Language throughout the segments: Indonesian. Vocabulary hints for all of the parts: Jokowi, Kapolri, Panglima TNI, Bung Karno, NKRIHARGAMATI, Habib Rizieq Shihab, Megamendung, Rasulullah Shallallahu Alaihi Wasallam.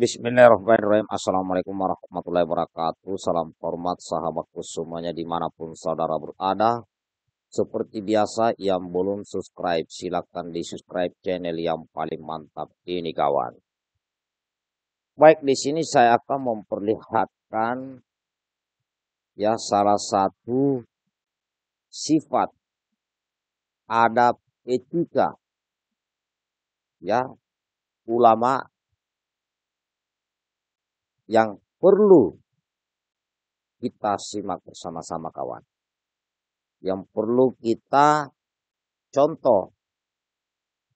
Bismillahirrahmanirrahim. Assalamualaikum warahmatullahi wabarakatuh. Salam hormat sahabatku semuanya dimanapun saudara berada. Seperti biasa yang belum subscribe silakan di subscribe channel yang paling mantap ini kawan. Baik, di sini saya akan memperlihatkan ya salah satu sifat adab etika ya ulama yang perlu kita simak bersama-sama kawan. Yang perlu kita contoh.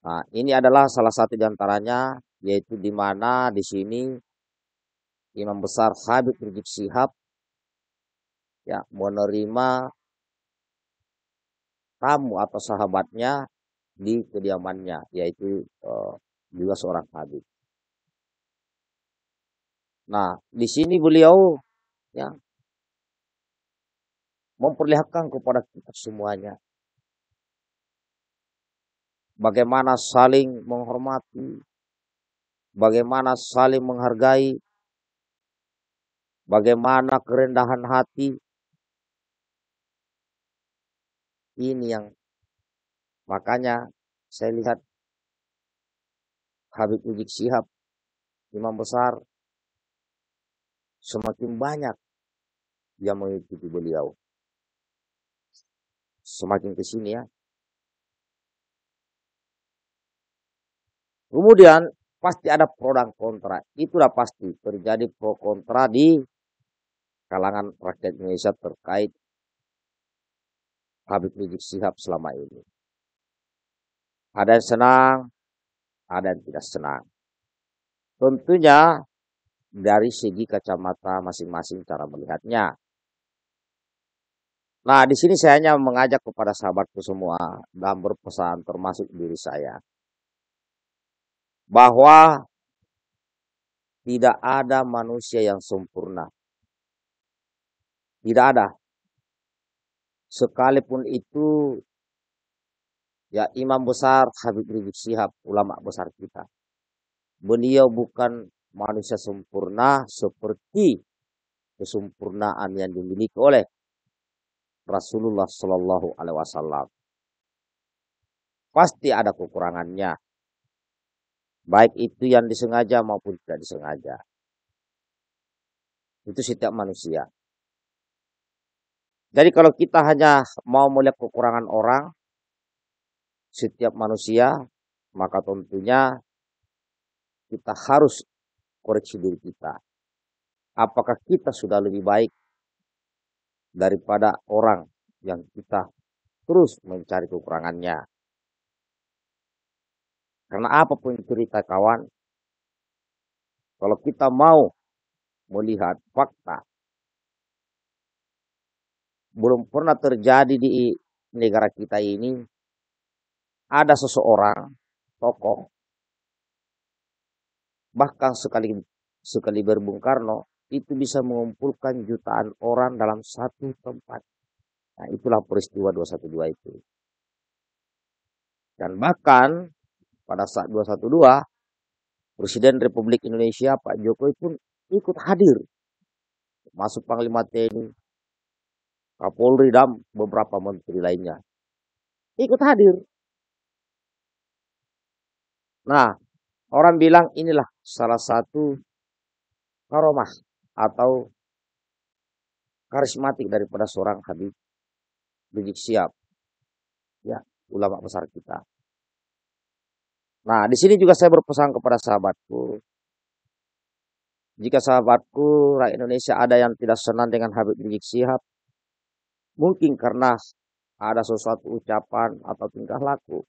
Nah, ini adalah salah satu diantaranya, yaitu di mana di sini Imam Besar Habib Rizieq Shihab ya menerima tamu atau sahabatnya di kediamannya, yaitu juga seorang habib. Nah, di sini beliau ya memperlihatkan kepada kita semuanya bagaimana saling menghormati, bagaimana saling menghargai, bagaimana kerendahan hati. Ini yang makanya saya lihat Habib Rizieq Shihab, Imam Besar, semakin banyak yang mengikuti beliau. Semakin ke sini ya. Kemudian pasti ada pro dan kontra. Itulah pasti terjadi pro kontra di kalangan rakyat Indonesia terkait Habib Rizieq Shihab selama ini. Ada yang senang, ada yang tidak senang. Tentunya dari segi kacamata masing-masing cara melihatnya. Nah, di sini saya hanya mengajak kepada sahabatku semua dan berpesan termasuk diri saya bahwa tidak ada manusia yang sempurna. Tidak ada. Sekalipun itu ya Imam Besar Habib Rizieq Shihab, ulama besar kita. Beliau bukan manusia sempurna seperti kesempurnaan yang dimiliki oleh Rasulullah Shallallahu Alaihi Wasallam. Pasti ada kekurangannya, baik itu yang disengaja maupun tidak disengaja. Itu setiap manusia. Jadi kalau kita hanya mau melihat kekurangan orang, setiap manusia, maka tentunya kita harus koreksi diri kita. Apakah kita sudah lebih baik daripada orang yang kita terus mencari kekurangannya? Karena apapun cerita kawan, kalau kita mau melihat fakta, belum pernah terjadi di negara kita ini ada seseorang, tokoh, bahkan sekali Bung Karno itu bisa mengumpulkan jutaan orang dalam satu tempat. Nah, itulah peristiwa 212 itu. Dan bahkan pada saat 212 Presiden Republik Indonesia Pak Jokowi pun ikut hadir. Masuk Panglima TNI, Kapolri dan beberapa menteri lainnya ikut hadir. Nah, orang bilang inilah salah satu karomah atau karismatik daripada seorang Habib Rizieq Shihab, ya ulama besar kita. Nah, di sini juga saya berpesan kepada sahabatku, jika sahabatku rakyat Indonesia ada yang tidak senang dengan Habib Rizieq Shihab, mungkin karena ada sesuatu ucapan atau tingkah laku.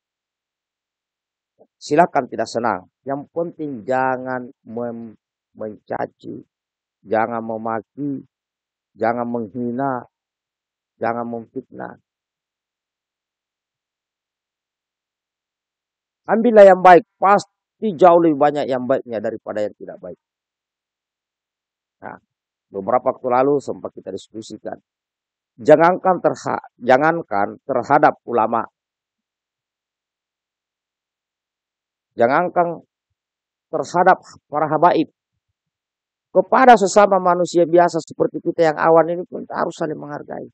Silakan tidak senang. Yang penting jangan mencaci, jangan memaki, jangan menghina, jangan memfitnah. Ambillah yang baik, pasti jauh lebih banyak yang baiknya daripada yang tidak baik. Nah, beberapa waktu lalu sempat kita diskusikan. Jangankan terhadap ulama. Jangankan terhadap para habaib, kepada sesama manusia biasa seperti kita yang awam ini pun harus saling menghargai.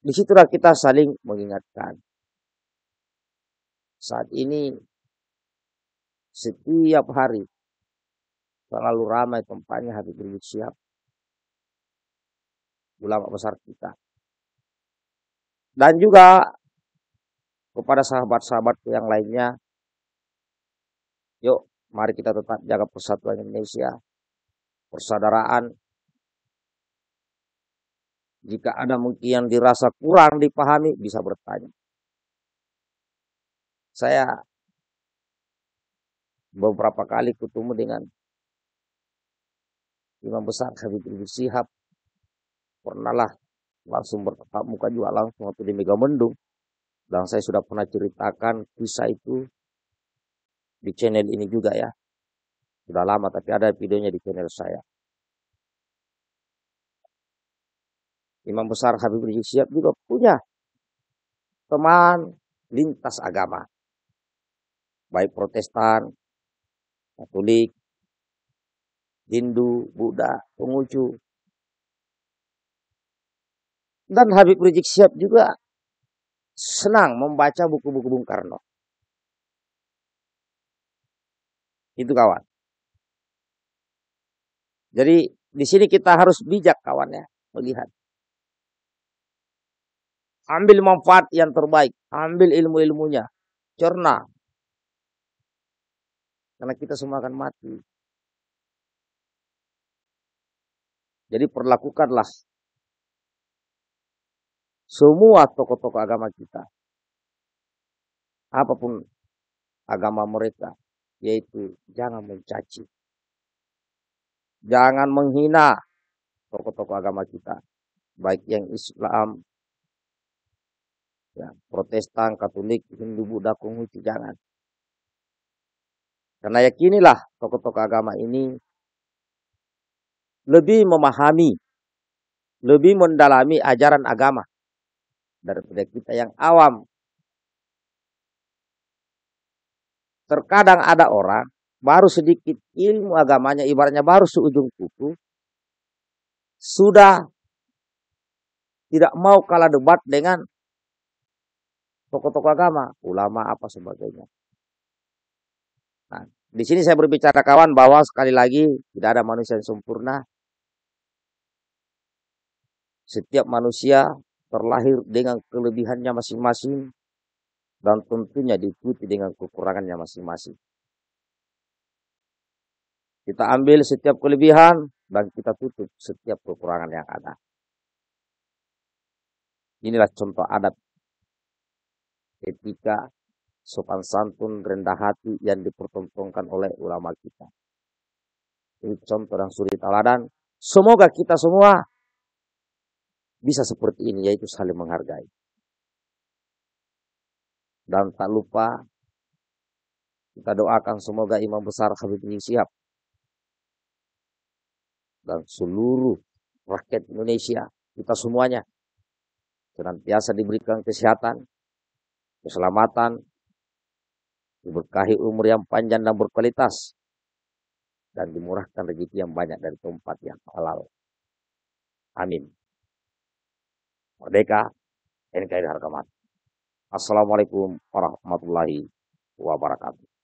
Disitulah kita saling mengingatkan. Saat ini setiap hari selalu ramai tempatnya Habib Rizieq Shihab, ulama besar kita. Dan juga kepada sahabat-sahabat yang lainnya, yuk, mari kita tetap jaga persatuan Indonesia, persaudaraan. Jika ada mungkin yang dirasa kurang dipahami, bisa bertanya. Saya beberapa kali ketemu dengan Imam Besar Habib Rizieq Shihab. Pernahlah langsung bertatap muka juga langsung waktu di Megamendung. Dan saya sudah pernah ceritakan kisah itu di channel ini juga ya. Sudah lama tapi ada videonya di channel saya. Imam Besar Habib Rizieq Shihab juga punya teman lintas agama. Baik Protestan, Katolik, Hindu, Buddha, Konghucu. Dan Habib Rizieq Shihab juga senang membaca buku-buku Bung Karno. Itu kawan. Jadi di sini kita harus bijak kawan ya, melihat. Ambil manfaat yang terbaik, ambil ilmu-ilmunya, cerna. Karena kita semua akan mati. Jadi perlakukanlah semua tokoh-tokoh agama kita. Apapun agama mereka. Yaitu jangan mencaci, jangan menghina tokoh-tokoh agama kita, baik yang Islam, ya, Protestan, Katolik, Hindu, Buddha, Konghucu, jangan. Karena yakinilah tokoh-tokoh agama ini lebih memahami, lebih mendalami ajaran agama daripada kita yang awam. Terkadang ada orang baru sedikit ilmu agamanya, ibaratnya baru seujung kuku, sudah tidak mau kalah debat dengan tokoh-tokoh agama, ulama apa sebagainya. Nah, di sini saya berbicara kawan bahwa sekali lagi tidak ada manusia yang sempurna. Setiap manusia terlahir dengan kelebihannya masing-masing. Dan tentunya diikuti dengan kekurangannya masing-masing. Kita ambil setiap kelebihan dan kita tutup setiap kekurangan yang ada. Inilah contoh adab etika sopan santun rendah hati yang dipertontonkan oleh ulama kita. Ini contoh yang suri teladan. Semoga kita semua bisa seperti ini, yaitu saling menghargai. Dan tak lupa kita doakan semoga Imam Besar Habib Rizieq Shihab dan seluruh rakyat Indonesia, kita semuanya senantiasa diberikan kesehatan, keselamatan, diberkahi umur yang panjang dan berkualitas, dan dimurahkan rezeki yang banyak dari tempat yang halal. Amin. Merdeka, NKRIHARGAMATI. Assalamualaikum warahmatullahi wabarakatuh.